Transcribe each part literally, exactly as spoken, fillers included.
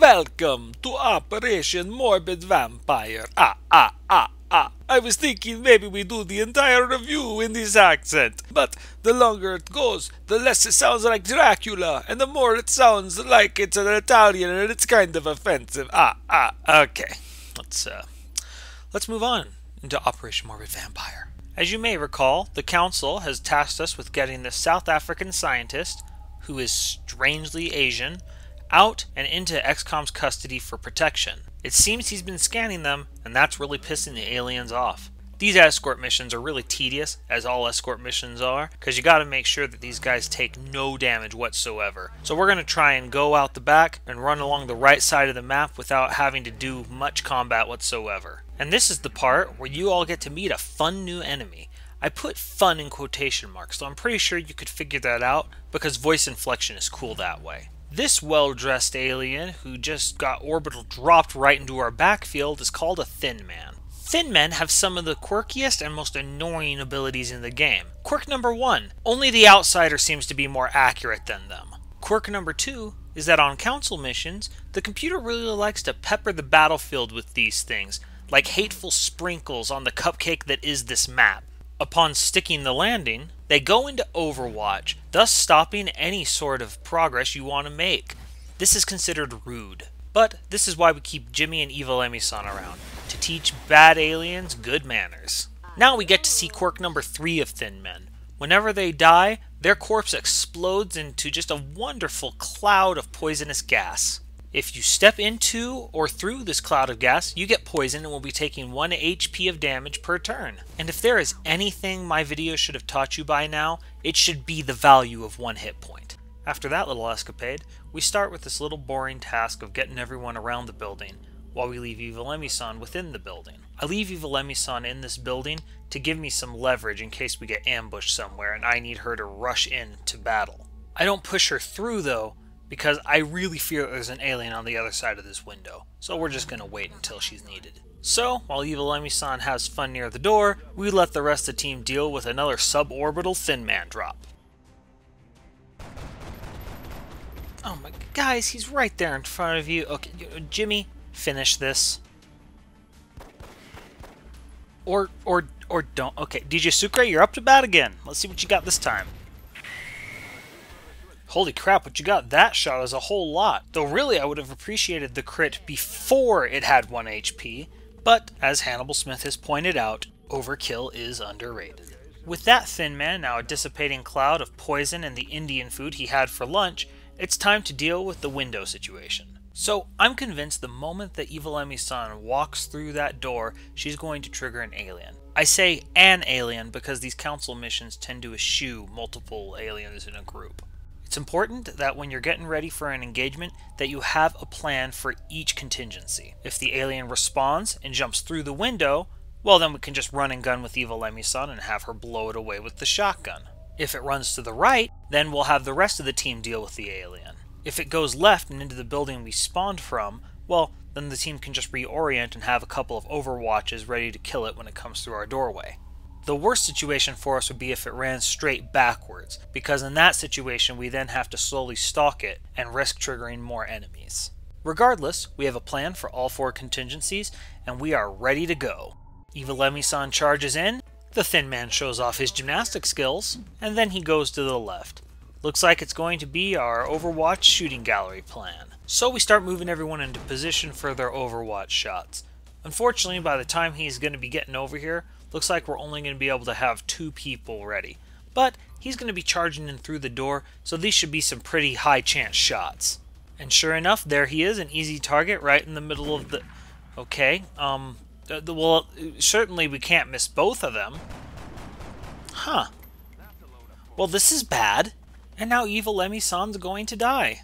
Welcome to Operation Morbid Vampire. Ah, ah, ah, ah. I was thinking maybe we do the entire review in this accent, but the longer it goes, the less it sounds like Dracula, and the more it sounds like it's an Italian, and it's kind of offensive. Ah, ah, okay. Let's, uh, let's move on into Operation Morbid Vampire. As you may recall, the Council has tasked us with getting the South African scientist, who is strangely Asian, out and into X COM's custody for protection. It seems he's been scanning them, and that's really pissing the aliens off. These escort missions are really tedious, as all escort missions are, because you gotta make sure that these guys take no damage whatsoever. So we're gonna try and go out the back and run along the right side of the map without having to do much combat whatsoever. And this is the part where you all get to meet a fun new enemy. I put fun in quotation marks, so I'm pretty sure you could figure that out, because voice inflection is cool that way. This well-dressed alien, who just got orbital dropped right into our backfield, is called a Thin Man. Thin Men have some of the quirkiest and most annoying abilities in the game. Quirk number one, only the outsider seems to be more accurate than them. Quirk number two is that on council missions, the computer really likes to pepper the battlefield with these things, like hateful sprinkles on the cupcake that is this map. Upon sticking the landing, they go into Overwatch, thus stopping any sort of progress you want to make. This is considered rude, but this is why we keep Jimmy and Eva Lemisan around, to teach bad aliens good manners. Now we get to see quirk number three of Thin Men. Whenever they die, their corpse explodes into just a wonderful cloud of poisonous gas. If you step into or through this cloud of gas, you get poisoned and will be taking one H P of damage per turn. And if there is anything my video should have taught you by now, it should be the value of one hit point. After that little escapade, we start with this little boring task of getting everyone around the building, while we leave Eva Lemisan within the building. I leave Eva Lemisan in this building to give me some leverage in case we get ambushed somewhere and I need her to rush in to battle. I don't push her through though, because I really fear there's an alien on the other side of this window, so we're just going to wait until she's needed. So, while Eva Lemisan has fun near the door, we let the rest of the team deal with another suborbital Thin Man drop. Oh my, guys, he's right there in front of you. Okay, Jimmy, finish this. Or, or, or don't. Okay, D J Sucre, you're up to bat again. Let's see what you got this time. Holy crap, what you got that shot is a whole lot. Though really I would have appreciated the crit before it had one H P, but as Hannibal Smith has pointed out, overkill is underrated. With that Thin Man now a dissipating cloud of poison and the Indian food he had for lunch, it's time to deal with the window situation. So I'm convinced the moment that Eva Lemisan walks through that door, she's going to trigger an alien. I say an alien because these council missions tend to eschew multiple aliens in a group. It's important that when you're getting ready for an engagement that you have a plan for each contingency. If the alien responds and jumps through the window, well then we can just run and gun with Eva Lemisan and have her blow it away with the shotgun. If it runs to the right, then we'll have the rest of the team deal with the alien. If it goes left and into the building we spawned from, well then the team can just reorient and have a couple of overwatches ready to kill it when it comes through our doorway. The worst situation for us would be if it ran straight backwards, because in that situation we then have to slowly stalk it and risk triggering more enemies. Regardless, we have a plan for all four contingencies, and we are ready to go. Eva Lemisan charges in, the Thin Man shows off his gymnastic skills, and then he goes to the left. Looks like it's going to be our Overwatch shooting gallery plan. So we start moving everyone into position for their Overwatch shots. Unfortunately, by the time he's going to be getting over here, looks like we're only going to be able to have two people ready, but he's going to be charging in through the door, so these should be some pretty high chance shots. And sure enough, there he is, an easy target right in the middle of the... Okay, um, well, certainly we can't miss both of them. Huh. Well, this is bad, and now Eva Lemisan's going to die.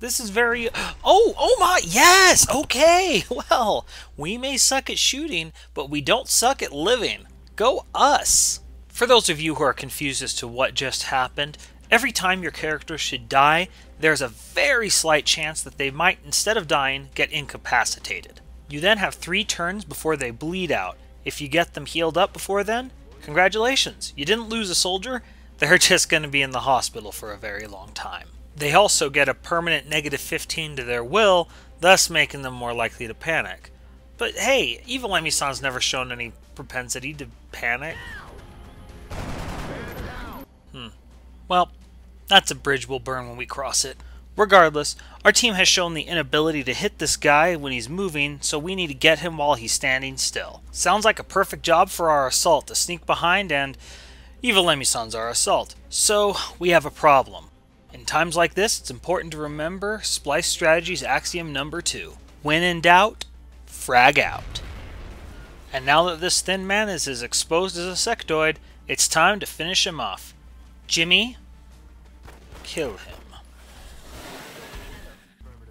This is very... Oh, oh my, yes, okay. Well, we may suck at shooting, but we don't suck at living. Go us. For those of you who are confused as to what just happened, every time your character should die, there's a very slight chance that they might, instead of dying, get incapacitated. You then have three turns before they bleed out. If you get them healed up before then, congratulations. You didn't lose a soldier. They're just going to be in the hospital for a very long time. They also get a permanent negative fifteen to their will, thus making them more likely to panic. But hey, Eva Lemisan's never shown any propensity to panic. Hmm. Well, that's a bridge we'll burn when we cross it. Regardless, our team has shown the inability to hit this guy when he's moving, so we need to get him while he's standing still. Sounds like a perfect job for our assault to sneak behind, and Eva Lemisan's our assault. So, we have a problem. In times like this, it's important to remember Splice Strategy's axiom number two. When in doubt, frag out. And now that this Thin Man is as exposed as a sectoid, it's time to finish him off. Jimmy, kill him.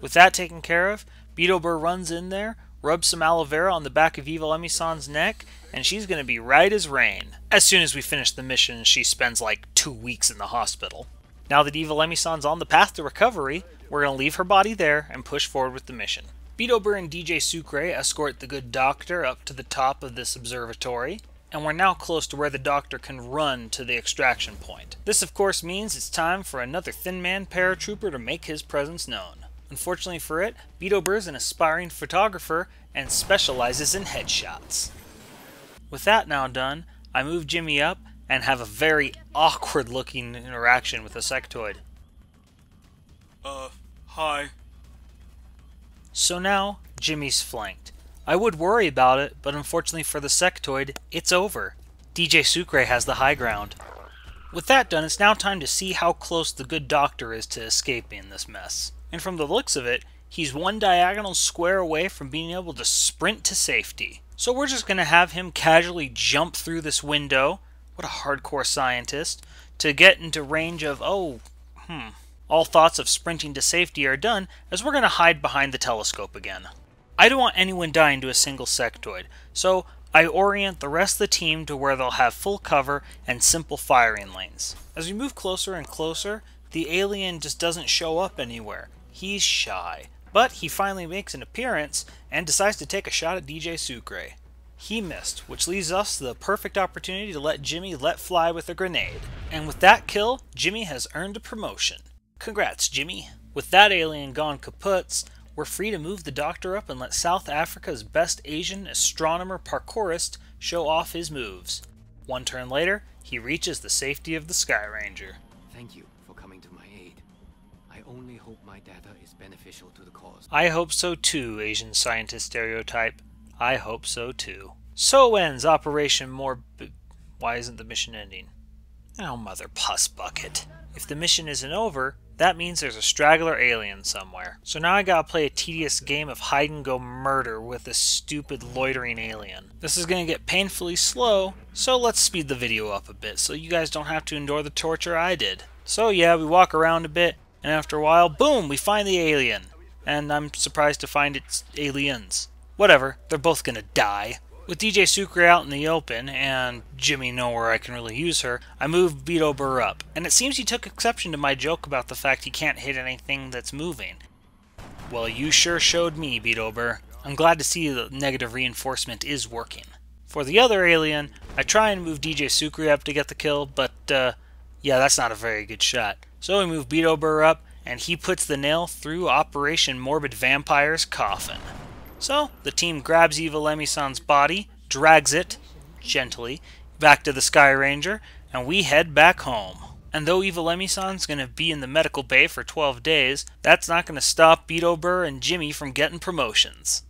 With that taken care of, Beto Burr runs in there, rubs some aloe vera on the back of Eva Lemisan's neck, and she's going to be right as rain. As soon as we finish the mission, she spends like two weeks in the hospital. Now that Eva Lemisan's on the path to recovery, we're going to leave her body there and push forward with the mission. Beto Burr and D J Sucre escort the good doctor up to the top of this observatory, and we're now close to where the doctor can run to the extraction point. This of course means it's time for another Thin Man paratrooper to make his presence known. Unfortunately for it, Beto Burr is an aspiring photographer and specializes in headshots. With that now done, I move Jimmy up and have a very awkward looking interaction with a sectoid. Uh, hi. So now, Jimmy's flanked. I would worry about it, but unfortunately for the sectoid, it's over. D J Sucre has the high ground. With that done, it's now time to see how close the good doctor is to escaping this mess. And from the looks of it, he's one diagonal square away from being able to sprint to safety. So we're just going to have him casually jump through this window, what a hardcore scientist, to get into range of, oh, hmm. All thoughts of sprinting to safety are done, as we're going to hide behind the telescope again. I don't want anyone dying to a single sectoid, so I orient the rest of the team to where they'll have full cover and simple firing lanes. As we move closer and closer, the alien just doesn't show up anywhere. He's shy, but he finally makes an appearance and decides to take a shot at D J Sucre. He missed, which leaves us the perfect opportunity to let Jimmy let fly with a grenade. And with that kill, Jimmy has earned a promotion. Congrats, Jimmy. With that alien gone kaputs, we're free to move the doctor up and let South Africa's best Asian astronomer parkourist show off his moves. One turn later, he reaches the safety of the Sky Ranger. Thank you for coming to my aid. I only hope my data is beneficial to the cause. I hope so too, Asian scientist stereotype. I hope so too. So ends Operation Morbid... Why isn't the mission ending? Oh, mother puss bucket. If the mission isn't over, that means there's a straggler alien somewhere. So now I gotta play a tedious game of hide-and-go murder with this stupid loitering alien. This is gonna get painfully slow, so let's speed the video up a bit so you guys don't have to endure the torture I did. So yeah, we walk around a bit, and after a while, boom, we find the alien. And I'm surprised to find it's aliens. Whatever, they're both gonna die. With D J Sucre out in the open, and Jimmy nowhere I can really use her, I move Beto Burr up. And it seems he took exception to my joke about the fact he can't hit anything that's moving. Well, you sure showed me, Beto Burr. I'm glad to see that negative reinforcement is working. For the other alien, I try and move D J Sucre up to get the kill, but, uh, yeah, that's not a very good shot. So we move Beto Burr up, and he puts the nail through Operation Morbid Vampire's coffin. So, the team grabs Eva Lemisan's body, drags it, gently, back to the Sky Ranger, and we head back home. And though Eva Lemisan's gonna be in the medical bay for twelve days, that's not gonna stop Beto Burr and Jimmy from getting promotions.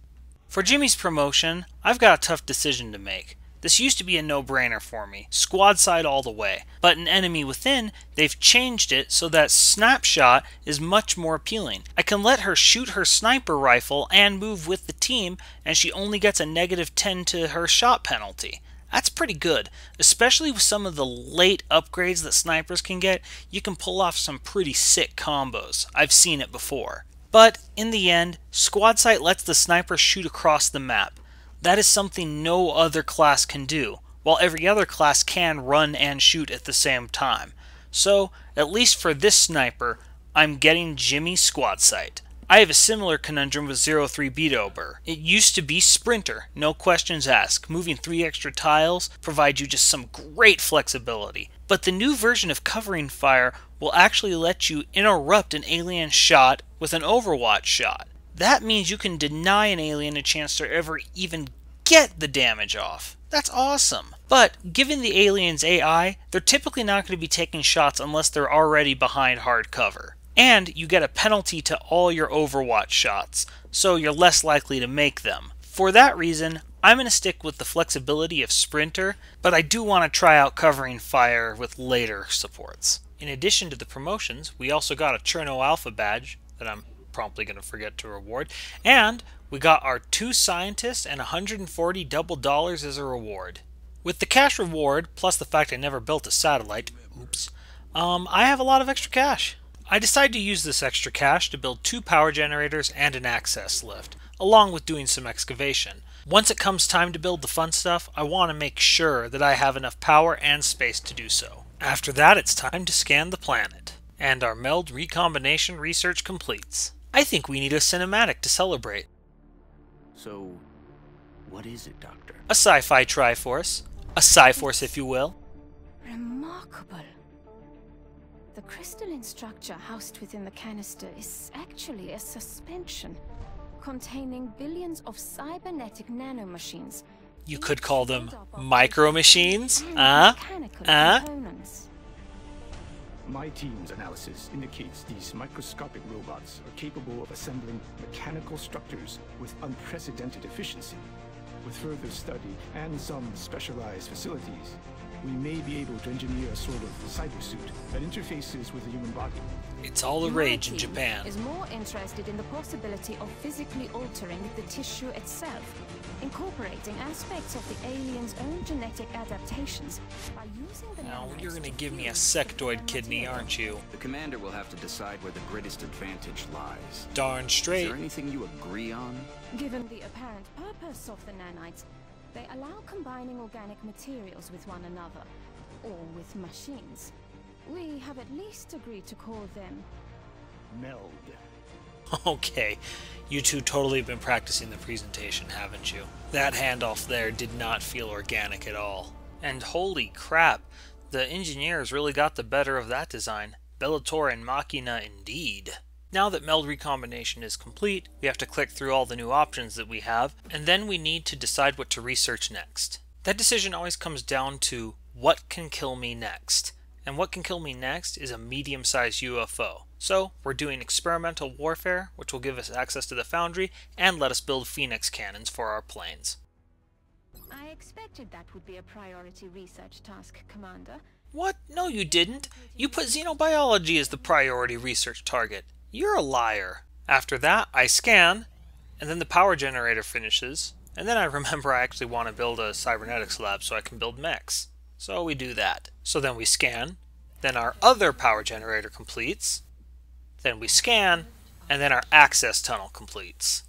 For Jimmy's promotion, I've got a tough decision to make. This used to be a no-brainer for me, squad side all the way, but in Enemy Within, they've changed it so that Snapshot is much more appealing. I can let her shoot her sniper rifle and move with the team, and she only gets a negative ten to her shot penalty. That's pretty good, especially with some of the late upgrades that snipers can get. You can pull off some pretty sick combos. I've seen it before. But in the end, squad sight lets the sniper shoot across the map. That is something no other class can do, while every other class can run and shoot at the same time. So, at least for this sniper, I'm getting Jimmy squad sight. I have a similar conundrum with zero three Beto Burr. It used to be Sprinter, no questions asked. Moving three extra tiles provides you just some great flexibility. But the new version of Covering Fire will actually let you interrupt an alien shot with an Overwatch shot. That means you can deny an alien a chance to ever even get the damage off. That's awesome. But given the alien's A I, they're typically not going to be taking shots unless they're already behind hard cover. And you get a penalty to all your Overwatch shots, so you're less likely to make them. For that reason, I'm going to stick with the flexibility of Sprinter, but I do want to try out covering fire with later supports. In addition to the promotions, we also got a Cherno Alpha badge that I'm promptly going to forget to reward, and we got our two scientists and one hundred forty double dollars as a reward. With the cash reward, plus the fact I never built a satellite, oops, um, I have a lot of extra cash. I decided to use this extra cash to build two power generators and an access lift, along with doing some excavation. Once it comes time to build the fun stuff, I want to make sure that I have enough power and space to do so. After that, it's time to scan the planet, and our Meld recombination research completes. I think we need a cinematic to celebrate. So, what is it, Doctor? A sci-fi Triforce. A Psyforce, if you will. Remarkable. The crystalline structure housed within the canister is actually a suspension containing billions of cybernetic nanomachines. You could call them micro-machines? Uh? Uh? My team's analysis indicates these microscopic robots are capable of assembling mechanical structures with unprecedented efficiency. With further study and some specialized facilities, we may be able to engineer a sort of cyber suit that interfaces with the human body. It's all the rage in Japan. Is more interested in the possibility of physically altering the tissue itself, incorporating aspects of the alien's own genetic adaptations by using the. Now you're going to give me a sectoid kidney, aren't you? The commander will have to decide where the greatest advantage lies. Darn straight. Is there anything you agree on? Given the apparent purpose of the nanites, they allow combining organic materials with one another, or with machines. We have at least agreed to call them Meld. Okay, you two totally have been practicing the presentation, haven't you? That handoff there did not feel organic at all. And holy crap, the engineers really got the better of that design. Bellator and Machina indeed. Now that Meld recombination is complete, we have to click through all the new options that we have, and then we need to decide what to research next. That decision always comes down to what can kill me next. And what can kill me next is a medium-sized U F O. So we're doing experimental warfare, which will give us access to the foundry and let us build Phoenix cannons for our planes. I expected that would be a priority research task, Commander. What? No, you didn't. You put xenobiology as the priority research target. You're a liar. After that, I scan, and then the power generator finishes, and then I remember I actually want to build a cybernetics lab so I can build mechs. So we do that. So then we scan, then our other power generator completes, then we scan, and then our access tunnel completes.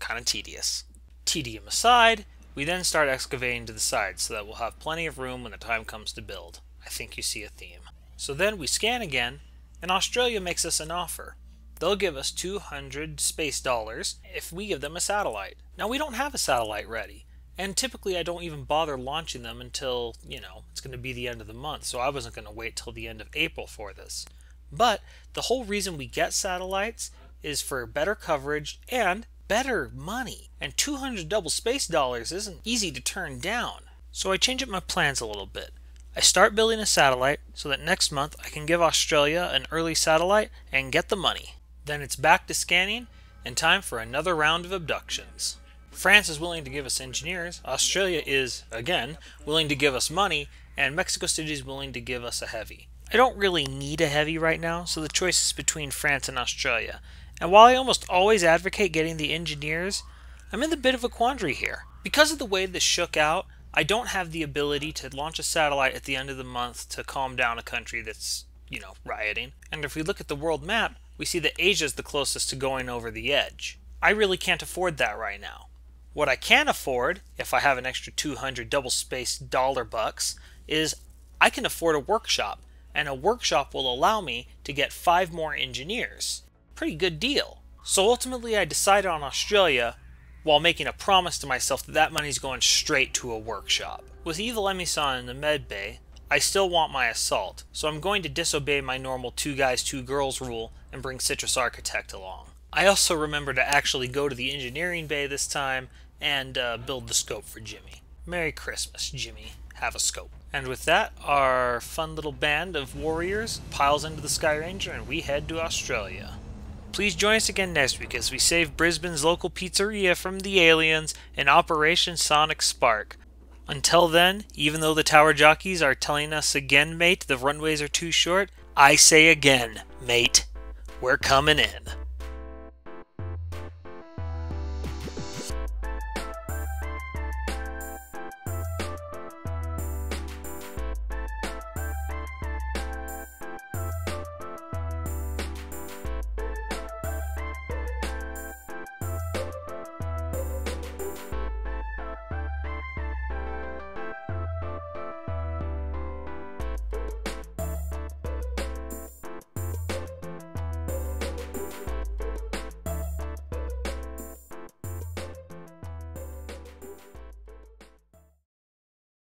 Kind of tedious. Tedium aside, we then start excavating to the side so that we'll have plenty of room when the time comes to build. I think you see a theme. So then we scan again, and Australia makes us an offer. They'll give us two hundred space dollars if we give them a satellite. Now we don't have a satellite ready, and typically I don't even bother launching them until, you know, it's going to be the end of the month, so I wasn't going to wait till the end of April for this. But the whole reason we get satellites is for better coverage and better money, and two hundred double space dollars isn't easy to turn down. So I change up my plans a little bit. I start building a satellite so that next month I can give Australia an early satellite and get the money. Then it's back to scanning, and time for another round of abductions. France is willing to give us engineers, Australia is, again, willing to give us money, and Mexico City is willing to give us a heavy. I don't really need a heavy right now, so the choice is between France and Australia. And while I almost always advocate getting the engineers, I'm in a bit of a quandary here. Because of the way this shook out, I don't have the ability to launch a satellite at the end of the month to calm down a country that's, you know, rioting. And if we look at the world map, we see that Asia's the closest to going over the edge. I really can't afford that right now. What I can afford, if I have an extra two hundred double-spaced dollar bucks, is I can afford a workshop, and a workshop will allow me to get five more engineers. Pretty good deal. So ultimately I decided on Australia while making a promise to myself that that money's going straight to a workshop. With Eva Lemisan in the med bay, I still want my assault, so I'm going to disobey my normal two guys, two girls rule and bring Citrus Architect along. I also remember to actually go to the engineering bay this time and uh, build the scope for Jimmy. Merry Christmas, Jimmy. Have a scope. And with that, our fun little band of warriors piles into the Sky Ranger and we head to Australia. Please join us again next week as we save Brisbane's local pizzeria from the aliens in Operation Sonic Spark. Until then, even though the tower jockeys are telling us again, mate, the runways are too short, I say again, mate, we're coming in.